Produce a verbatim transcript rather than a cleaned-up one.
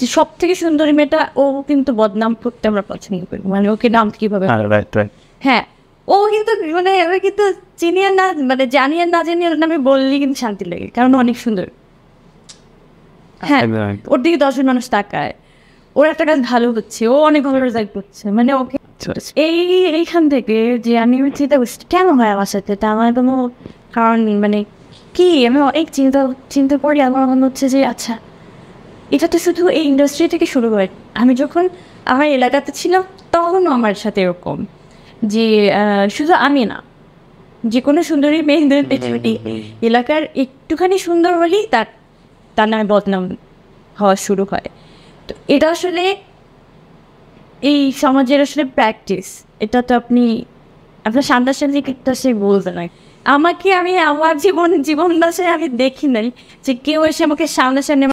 যে সব থেকে সুন্দরী মেয়েটা ও কিন্তু বদনাম করতে আমরা পছন্দ করি, মানে ওকে নাম কিভাবে, হ্যাঁ ও কিন্তু মানে কিন্তু চিনিয়ে না মানে জানিয়ে না জানিয়ে আমি বললি কিন্তু শান্তি লাগে, কারণ অনেক সুন্দর। হ্যাঁ ওর দিকে দশজন মানুষ তাকায়, ওর একটা কাজ ভালো হচ্ছে, ও অনেক ভালো রেজাল্ট করছে, মানে ওকে এই এইখান থেকে যে আমি চিন্তা করছি কেন হয় আমার সাথে, তা আমার কোনো কারণ মানে কি আমি অনেক চিন্তা চিন্তা করি। আমার মনে হচ্ছে যে আচ্ছা এটা তো শুধু এই ইন্ডাস্ট্রি থেকে শুরু হয়, আমি যখন আমার এলাকাতে ছিলাম তখনও আমার সাথে এরকম, যে শুধু আমি না যে কোনো সুন্দরী মেয়েদের এলাকার একটুখানি সুন্দর বলেই তার তার নামে বদনাম হওয়া শুরু হয়। তো এটা আসলে এই সমাজের আসলে প্র্যাকটিস, এটা তো আপনি আপনার সামনাসামনি একটা সে বলতে নয় আমাকে, আমি আমার জীবন জীবন বাসায় আমি দেখি নাই যে কেউ এসে আমাকে সামনাসামনি